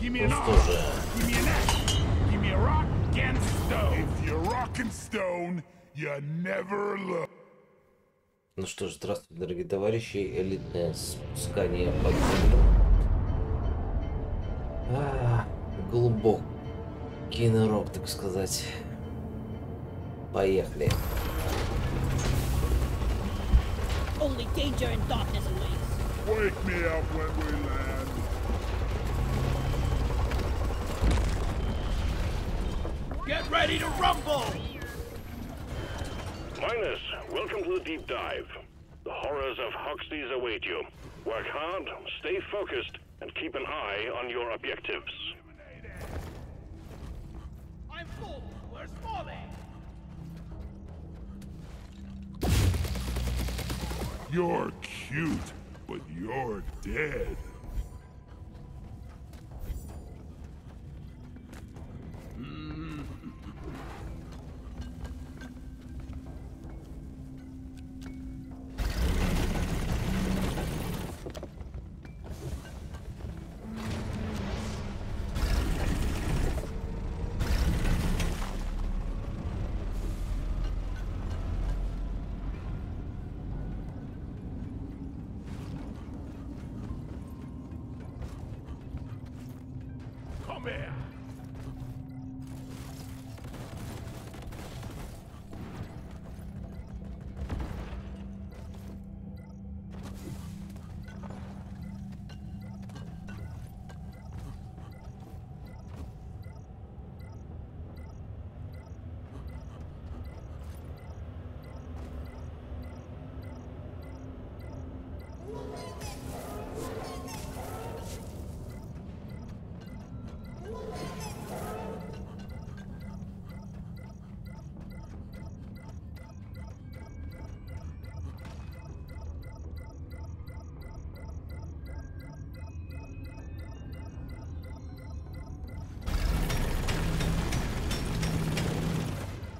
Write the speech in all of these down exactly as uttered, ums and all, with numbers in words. Give me an axe. Give me an axe. Give me a rock and stone. If you're rock and stone, you never look. Ну что ж, здравствуйте, дорогие товарищи. Элитное спускание по землю. Глубокий нырок, так сказать. Поехали. Only danger and darkness awaits. Wake me up when we land. Get ready to rumble! Minus, welcome to the deep dive. The horrors of Hoxxes await you. Work hard, stay focused, and keep an eye on your objectives. I'm full. Where's Molly? You're cute, but you're dead.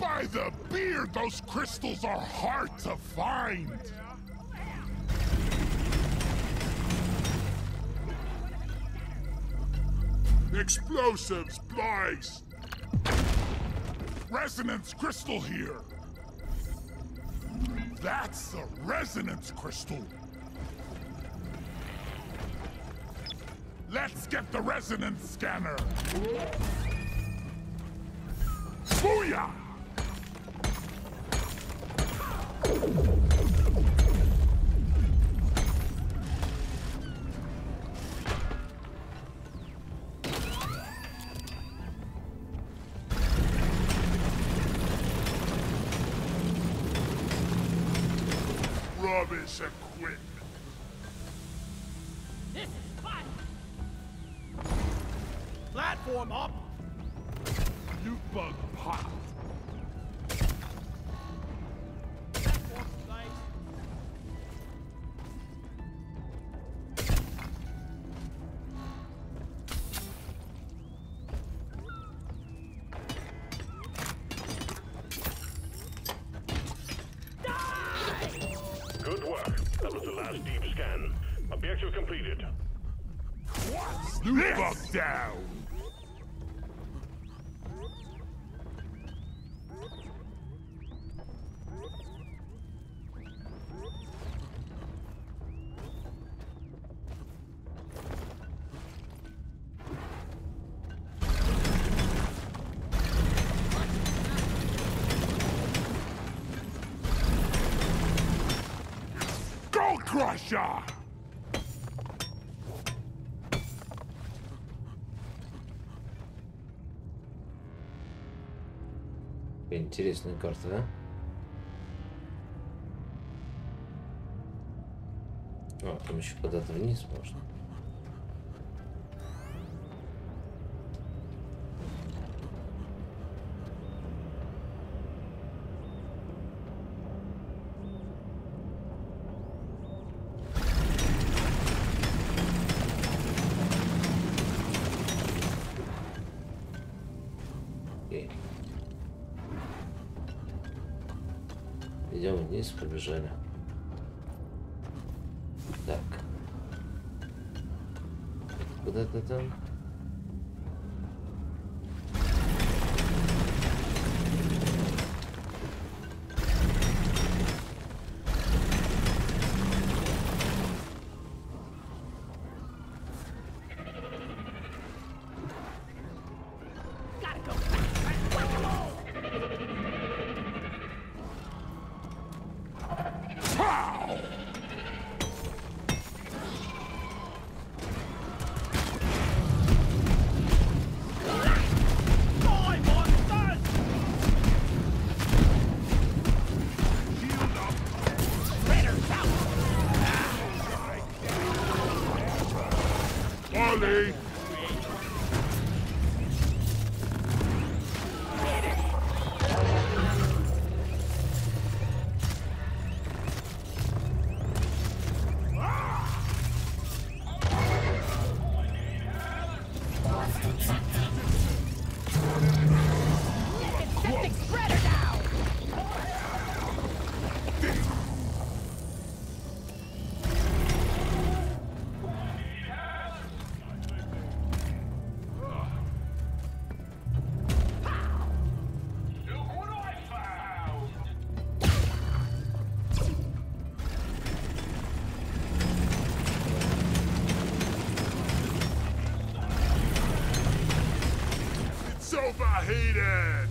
By the beard, those crystals are hard to find! Explosives, blights! Resonance crystal here! That's the resonance crystal! Let's get the resonance scanner! Booyah! Rubbish equipment. This is fun. Platform up. You bug pop. Crusher! Интересная карта, да? А, там еще куда-то вниз можно. Побежали. Так. Куда-то там. Superheated!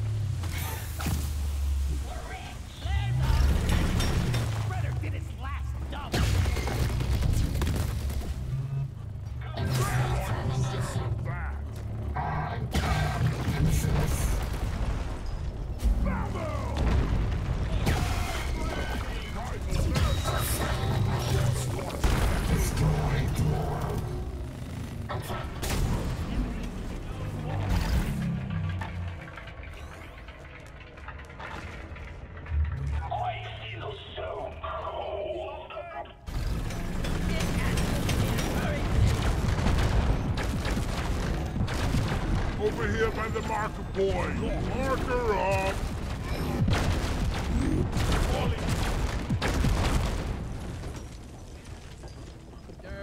Boy, mark her up!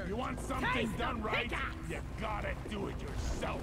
You want something Taste done right? You gotta do it yourself!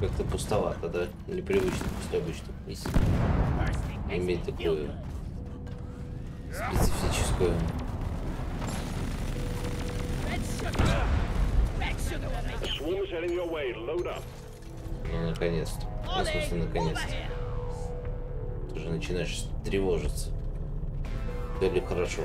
Как-то пустовато, да? Непривычно после обычного, если иметь такое специфическое. Ну, наконец-то. Ну, в смысле, наконец-то. Ты уже начинаешь тревожиться. Да ли хорошо?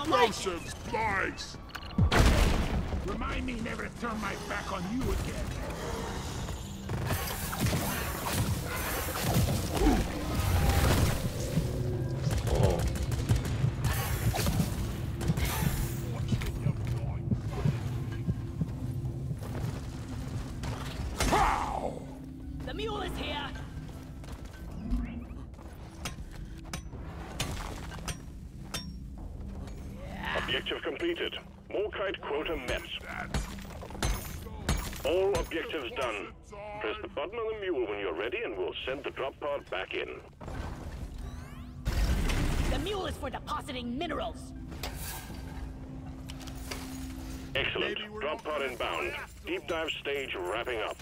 Explosives, bikes! Remind me never to turn my back on you again. Ooh. completed. Morkite quota met. All objectives done. Press the button on the mule when you're ready and we'll send the drop pod back in. The mule is for depositing minerals. Excellent. Drop pod inbound. Deep dive stage wrapping up.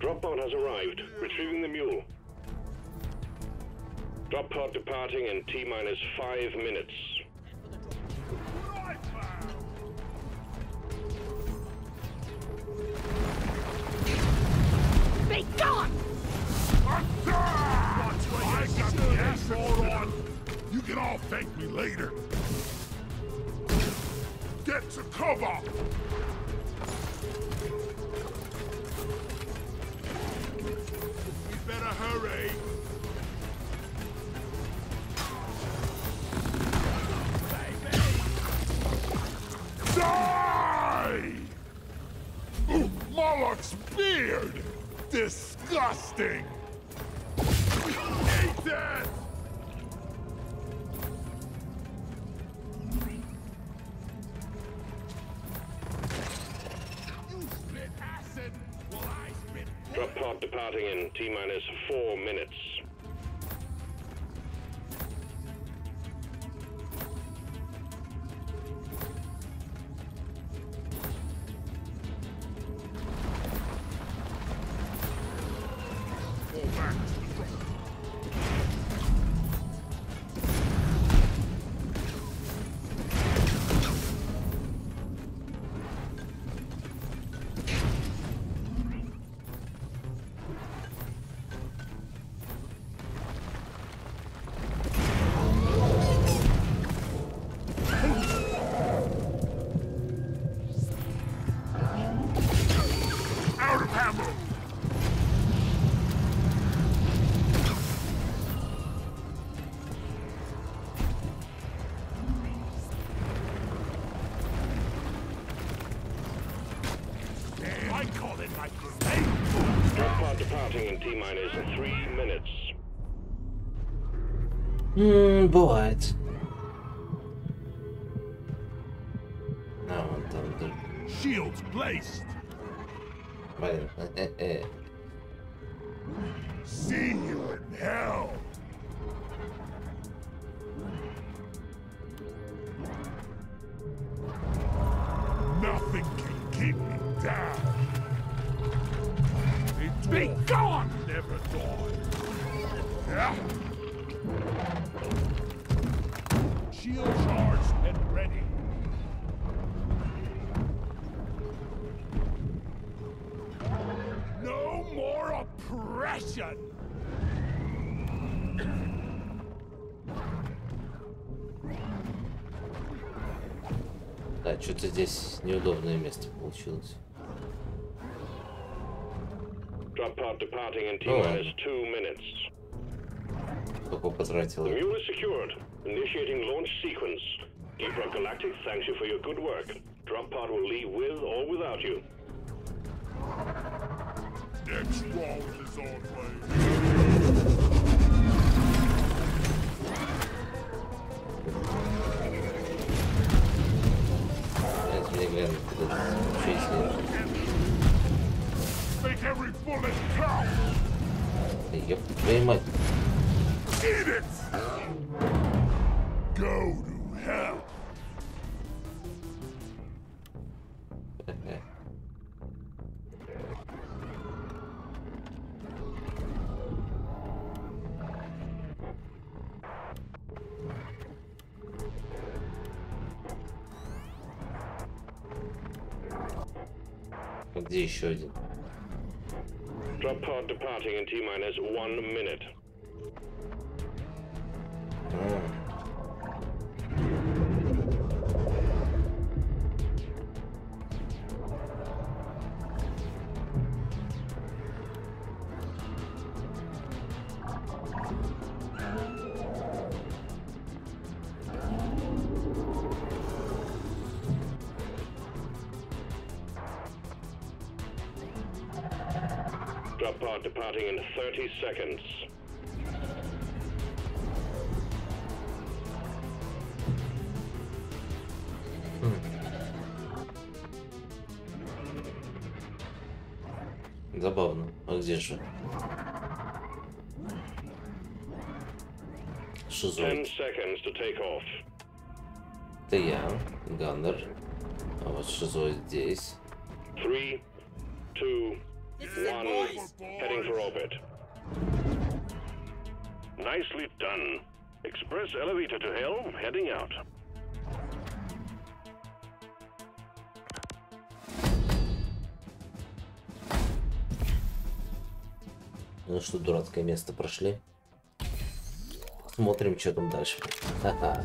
Drop pod has arrived. Retrieving the mule. Drop pod departing in T minus five minutes. Be gone! I got the asshole on. You can all thank me later. Get to cover! We better hurry. Die! Ooh, Moloch's beard! Disgusting! Eat this! You spit acid while I spit... Drop pod departing in T-minus four minutes. Hmm, but... No, don't do... Shields placed! Well, eh, eh. See you in hell! Nothing can keep me down! It's be gone! Never thought! Yeah. Shield charged and ready. No more oppression. Да, что-то здесь неудобное место получилось. Drop pod departing in T minus two minutes. The mule is secured. Initiating launch sequence. Deep Rock Galactic thanks you for your good work. Drop pod will leave with or without you. Next round is on. Make every bullet count. Yep, very much. Eat it! Go to hell! Где еще один? Drop pod departing in T-minus one minute. Drop pod departing in thirty seconds. Hmm. Забавно. А где же? Шизоид. Это я, Ганнер. А вот шизоид здесь. Three, two, one, heading for orbit. Nicely done. Express elevator to Hill, heading out. Ну что, дурацкое место прошли. Смотрим, что там дальше. Ха-ха.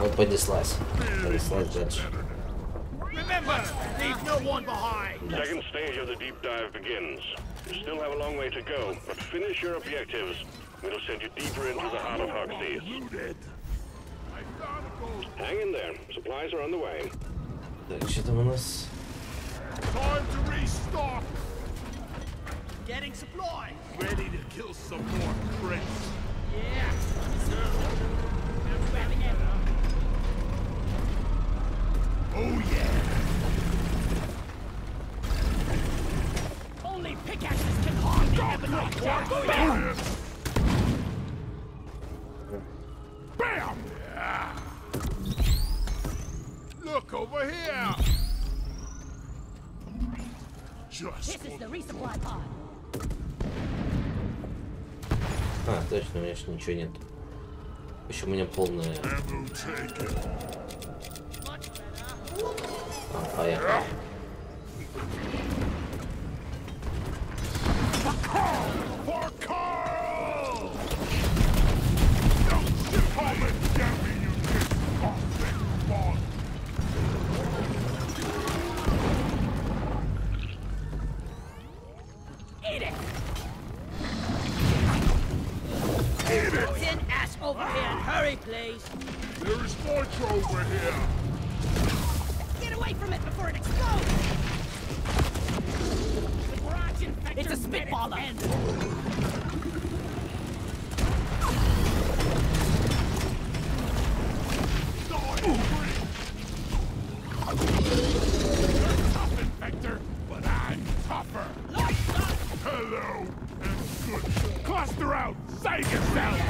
Ну, понеслась. Понеслась дальше. Second stage of the deep dive begins. You still have a long way to go, but finish your objectives. It'll send you deeper into the heart of Hoxxes. Hang in there. Supplies are on the way. Так, что там у нас? Getting supplies. Ready to kill some more prince. Yeah. Oh yeah. Only pickaxes can harm the Evernight. Bam! Yeah. Look over here. Just this is the resupply pod. А, точно, у меня же ничего нет. Еще у меня полная... А, поехали. Please. There is torch over here. Get away from it before it explodes. It's a spitballer. You're tough, Inspector, but I'm tougher. Hello and good. Cluster out. Save yourself.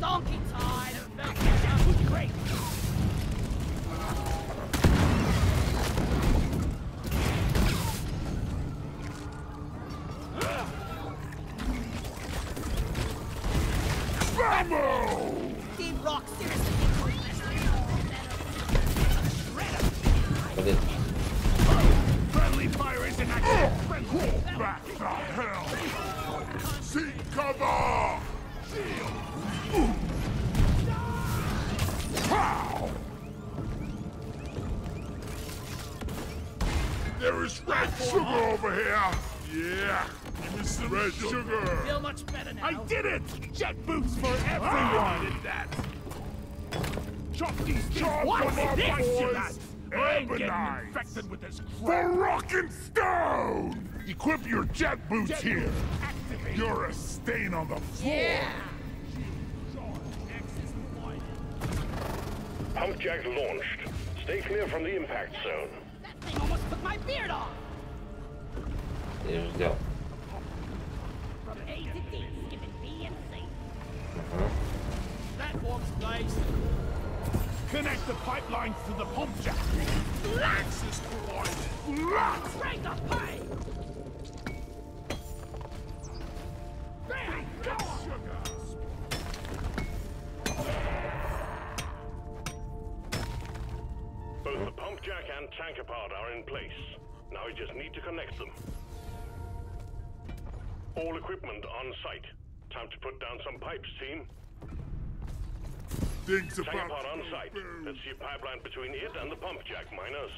Donkey time! Great! Rambo! Team Rock seriously increased. Friendly fire is in action! Hold back the hell! Seek cover! Shield! Pow! There is red sugar over here! Yeah! Give me some red sugar! sugar. Feel much better now. I did it! Jet boots for everyone! Ah. In that! Chop these chop them up, boys! I'm getting infected with this crap! For rock and stone! Equip your jet boots jet here! Boots. You're a stain on the floor. Yeah. Pumpjack launched. Stay clear from the impact zone. That thing almost put my beard on. There we go. From A to D, give it B and C. Uh-huh. Platforms placed. Connect the pipelines to the pumpjack. Axis collided. Break the pipe. Both the pumpjack and tanker pod are in place. Now we just need to connect them. All equipment on site. Time to put down some pipes, team. Things about Tank pod on site. Let's see a pipeline between it and the pump jack, miners.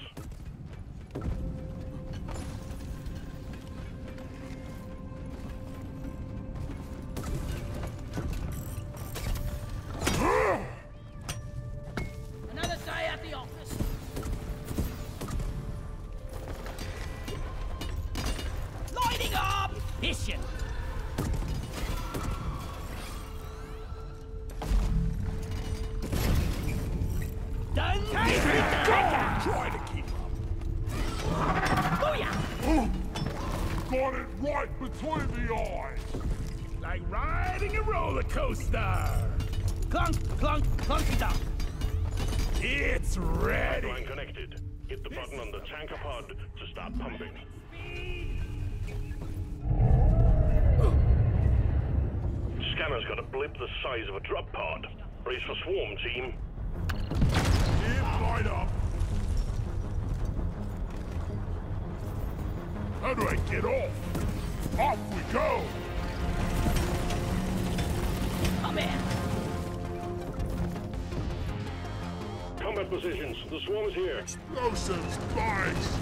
Size of a drop pod. Brace for swarm, team. Keep light up. How do I get off? Off we go. Come in. Combat positions. The swarm is here. Explosives, spikes.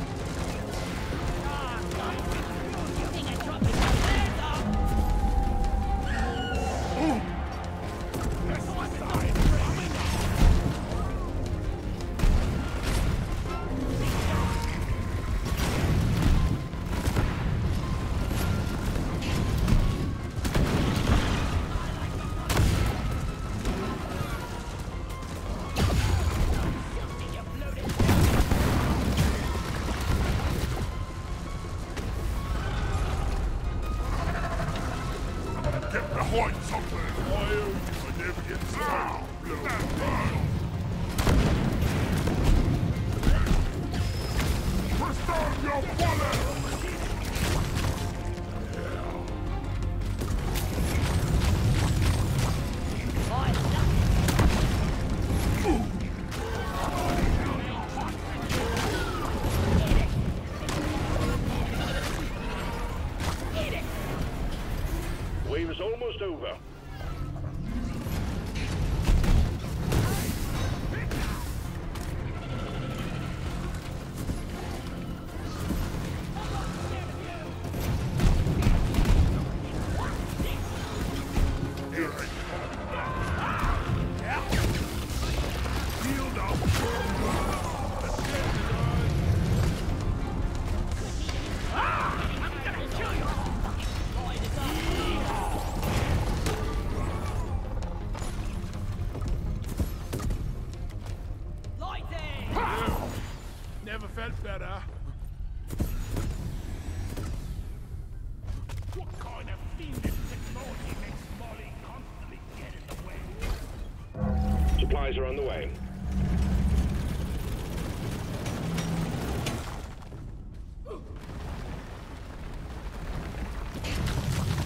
Supplies are on the way.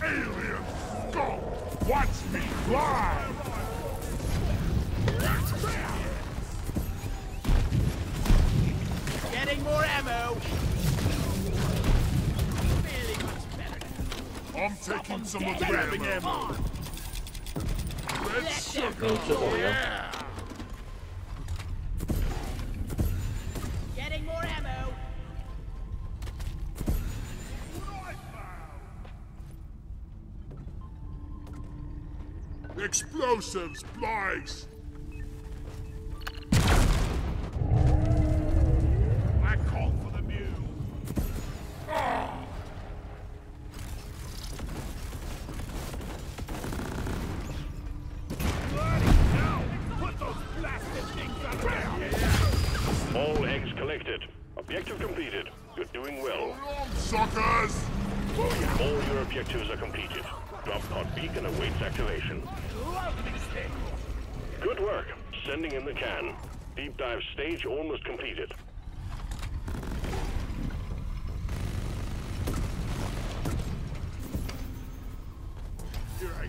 Aliens, go! Watch me fly! Getting more ammo! Really much better now. I'm taking some of the grabbing ammo. Red sugar, yeah! Explosives, flies! I call for the mule! Ah. Put those blasted things on the ground! All eggs collected. Objective completed. You're doing well. Suckers! All your objectives are completed. Drop pod beacon awaits activation. Good work. Sending in the can. Deep dive stage almost completed. Here I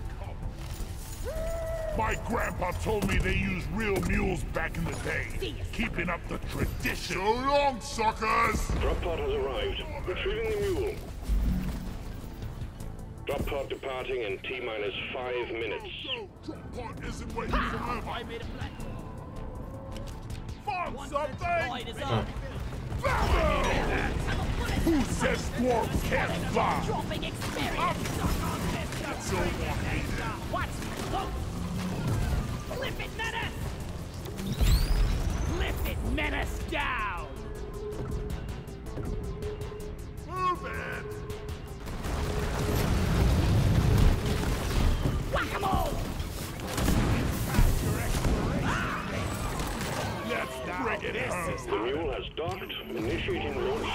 come. My grandpa told me they used real mules back in the day. Keeping up the tradition. So long, suckers! Drop pod has arrived. Retrieving the mule. Drop pod departing in T minus five minutes. Go, go. Drop pod isn't waiting ha! forever. I made a platform. Fuck something! Oh. Who says squads can't fly? I'm not sure what I need. What? Look! Flip it, menace! Flip it, menace down! Move it! Whack-a-mole! Let's bring it in! The mule has docked, initiating launch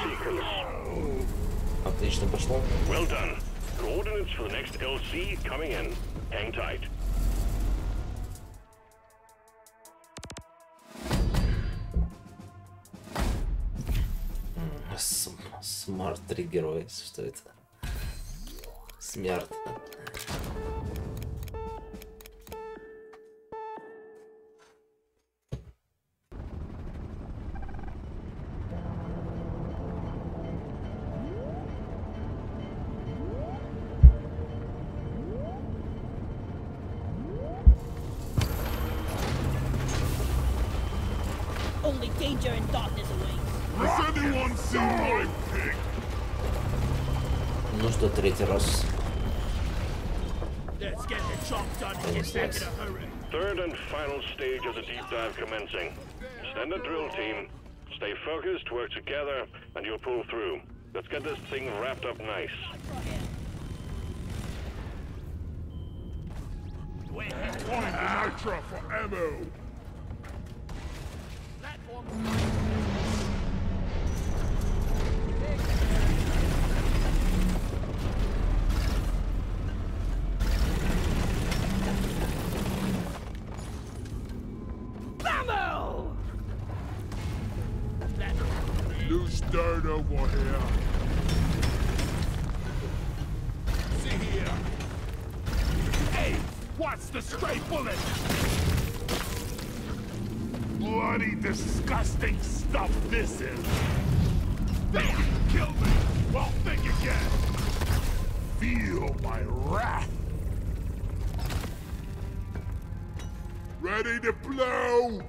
sequence. Well done. Coordinates for the next L C coming in. Hang tight. Смарт триггер, что это? Смерть. Only danger and darkness awaits. Has anyone seen my pig? Ну что, третий раз. Let's get the job done and get back in a hurry. Third and final stage of the deep dive commencing. Stand the drill team. Stay focused, work together, and you'll pull through. Let's get this thing wrapped up nice. We're headed for nitro for ammo. Bammo! Loose dirt over here. See here. Hey, what's the stray bullet? Bloody disgusting stuff this is! They killed me! Won't think again! Feel my wrath! Ready to blow!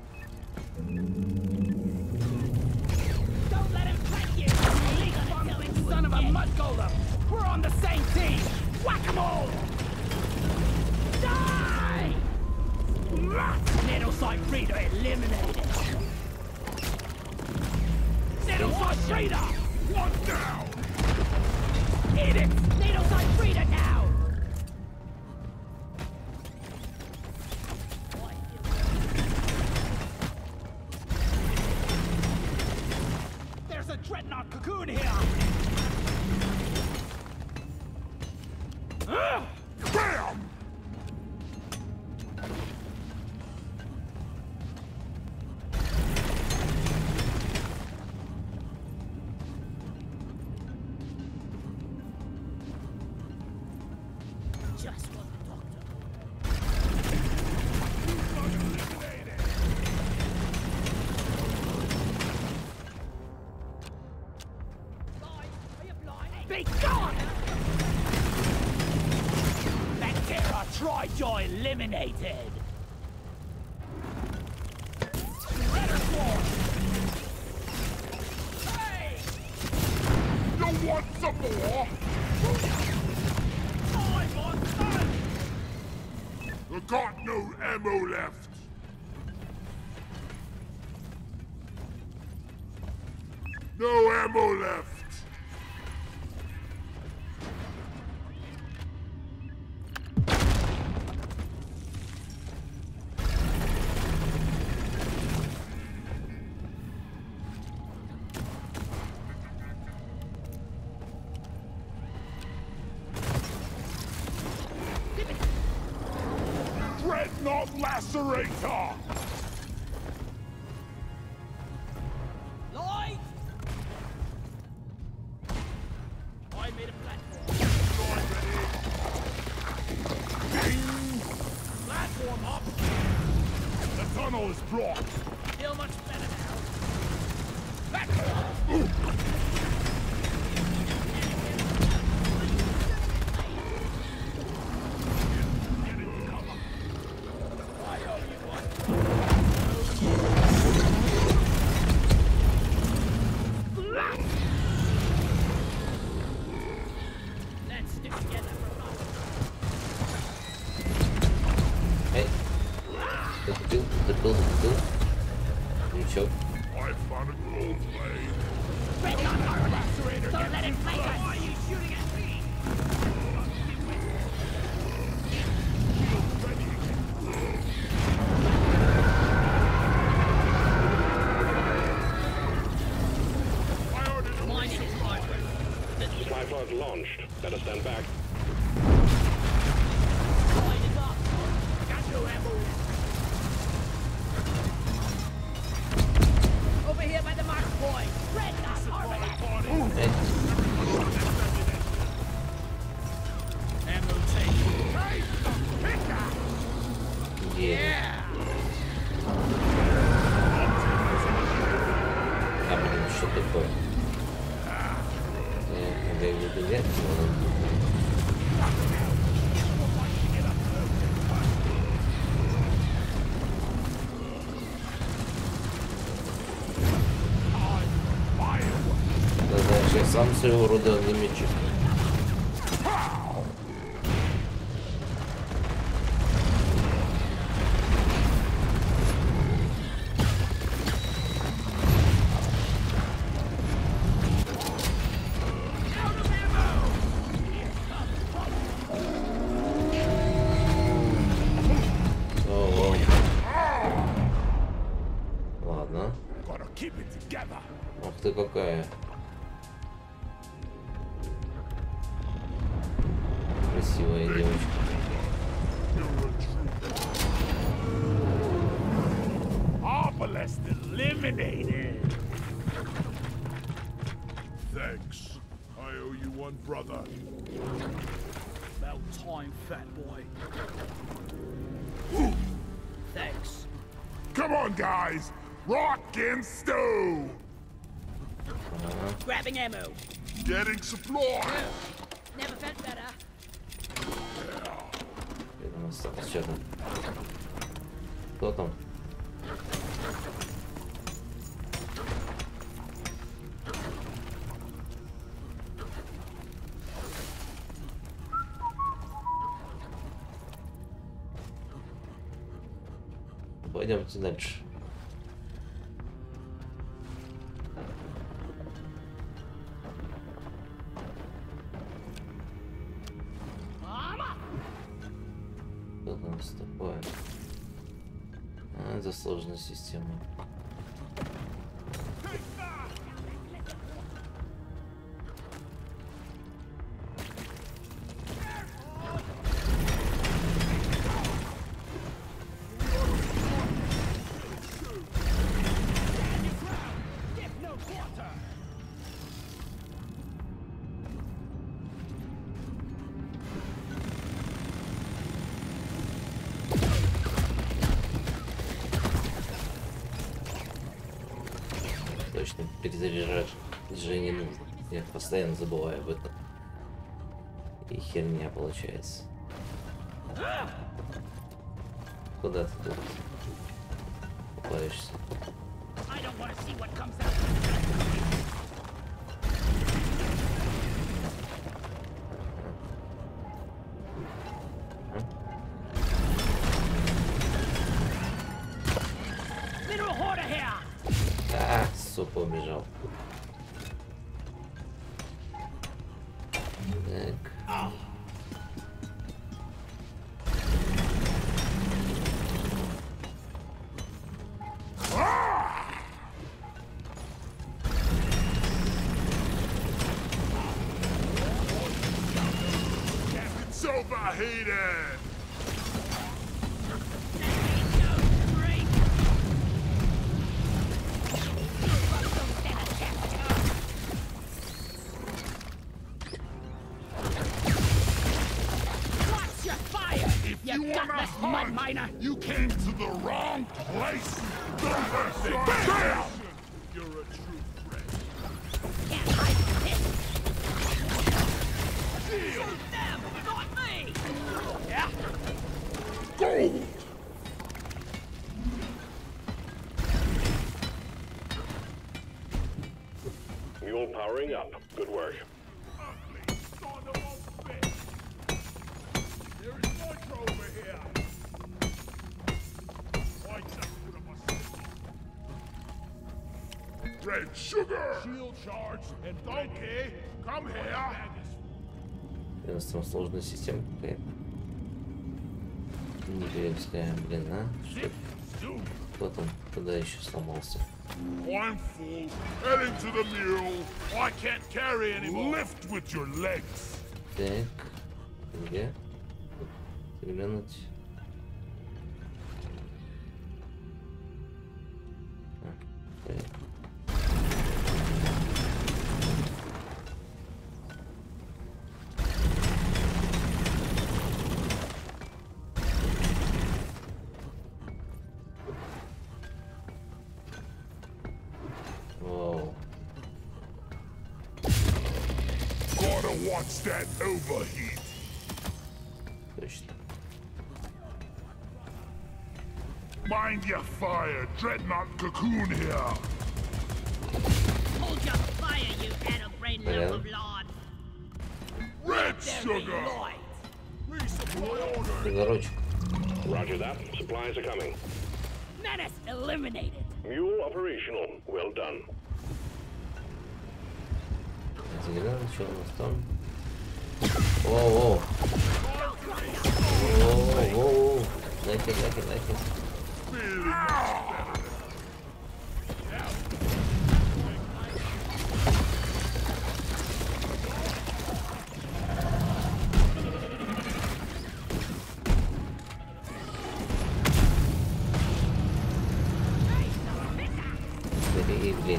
Don't let him take you! Leave son of a mud golem! We're on the same team! Whack-a-mole! Die! Needleside Freeda eliminated. Needleside Freeda! One down! Hit it! Needleside Freeda now! There's a Dreadnought cocoon here! Ugh! Bam! Eliminated. Hey! You want some more? I'm on time. I got no ammo left. No ammo left. Lacerator! Light! I made a platform. Ding! Platform up! The tunnel is blocked. Feel much better now. Platform! Ooh. sure. I found a gold plane. Bring on our evacuator. Don't let it flank us. Why are you shooting at me? I ordered a launch supply pod. Supply pod launched. Let us stand back. Сам своего рода намечек. Ладно. Ох ты какая. Красивая девочка. Thanks. I owe you one, brother. About time, fat boy. Ooh. Thanks. Come on, guys. Rock and stew. Uh-huh. Grabbing ammo. Getting supplies. Never felt better. Сейчас. Кто там? Пойдемте дальше. Сложная система. Перезаряжать же не нужно. Я постоянно забываю об этом. И херня получается. Куда ты тут упаешься? Побежал. Так. It's overheated. You came to the wrong place. The person. You're a true friend. Can't hide this. Shoot them, not me. Yeah. Go. Mule powering up. Good work. and sugar. Shield charge and donkey, come here. Это там сложная система какая-то. Не перебская, блин, а? Кто там тогда еще сломался? I'm full. Head into the mule. I can't carry anymore. Lift with your legs. Так, где? Заглянуть. That overheat. Mind your fire, Dreadnought cocoon here. Hold your fire, you atom brain lump of lords. Red sugar. Roger that. Supplies are coming. Menace eliminated. Mule operational. Well done. Whoa, whoa, whoa, whoa, whoa, like it, like it, like it. Very easy.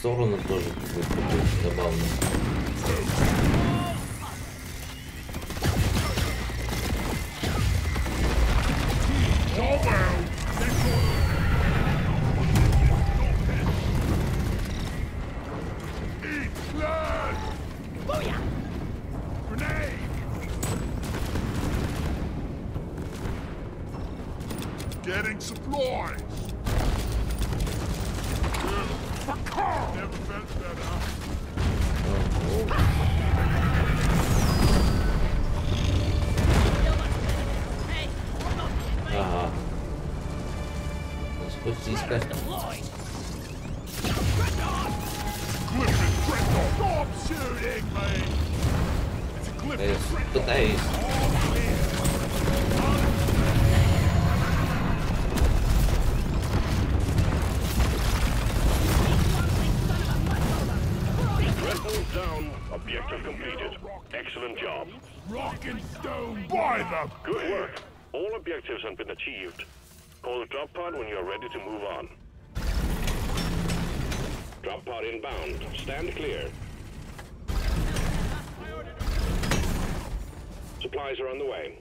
Сторону тоже забавно. Stand clear. Supplies are on the way.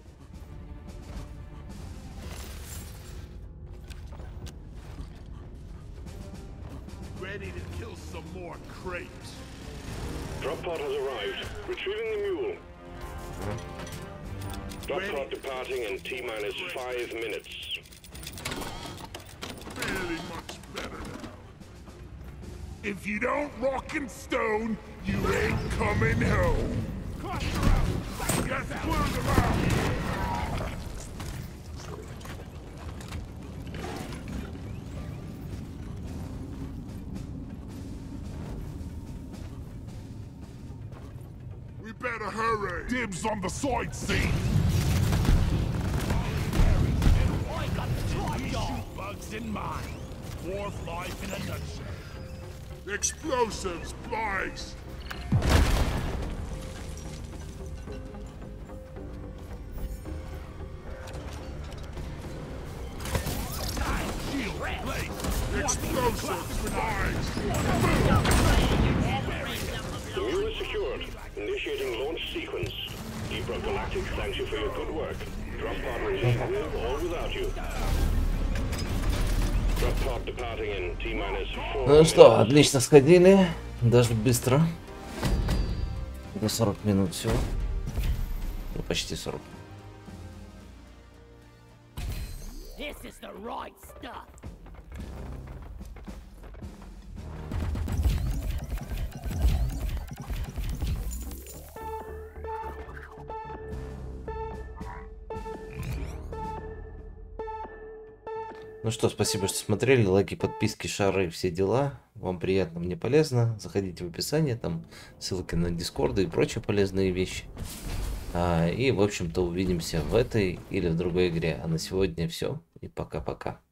ready to kill some more crates. Drop pod has arrived. Retrieving the mule. Drop pod departing in T minus five minutes. Really much better now. If you don't rock and stone, you ain't coming home. Cluster out. Just close them out. We better hurry. Dibs on the side seat. In mind, dwarf life in a nutshell. Explosives, flies. Explosives, flies. The mule is secured. Initiating launch sequence. Ebro Galactic thanks you for your good work. Drop pod released with or without you. Ну что, отлично сходили, даже быстро, до сорок минут всего, ну, почти сорок. Ну что, спасибо, что смотрели, лайки, подписки, шары, все дела. Вам приятно, мне полезно. Заходите в описание, там ссылки на дискорды и прочие полезные вещи. А, и, в общем-то, увидимся в этой или в другой игре. А на сегодня все. И пока-пока.